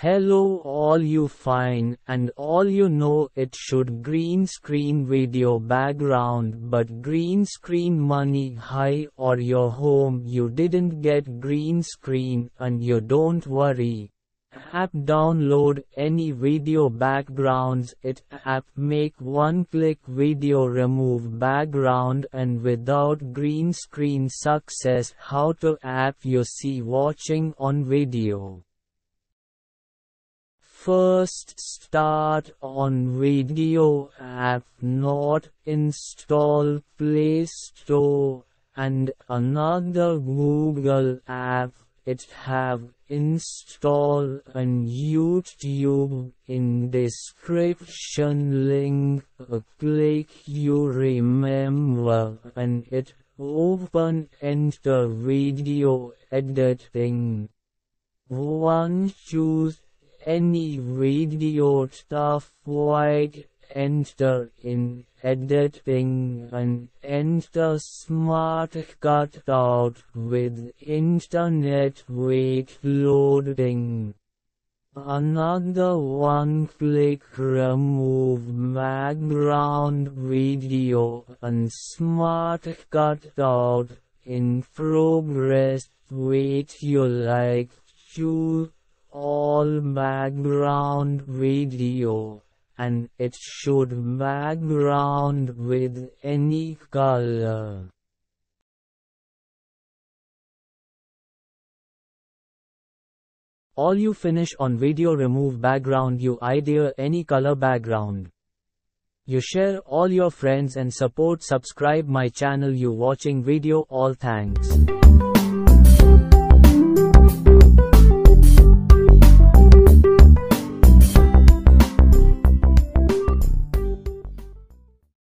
Hello all you fine and all you know it should green screen video background but green screen money high or your home you didn't get green screen and you don't worry. App download any video backgrounds it app make one click video remove background and without green screen success how to app you see watching on video. First start on video app not install Play Store and another Google app it have install and YouTube in description link click you remember and it open enter video editing. One choose any video stuff like enter in editing and enter smart cutout with internet wait loading. Another one click remove background video and smart cutout in progress wait you like choose all background video and it should background with any color. All you finish on video remove background you idea any color background. You share all your friends and support subscribe my channel you watching video all thanks.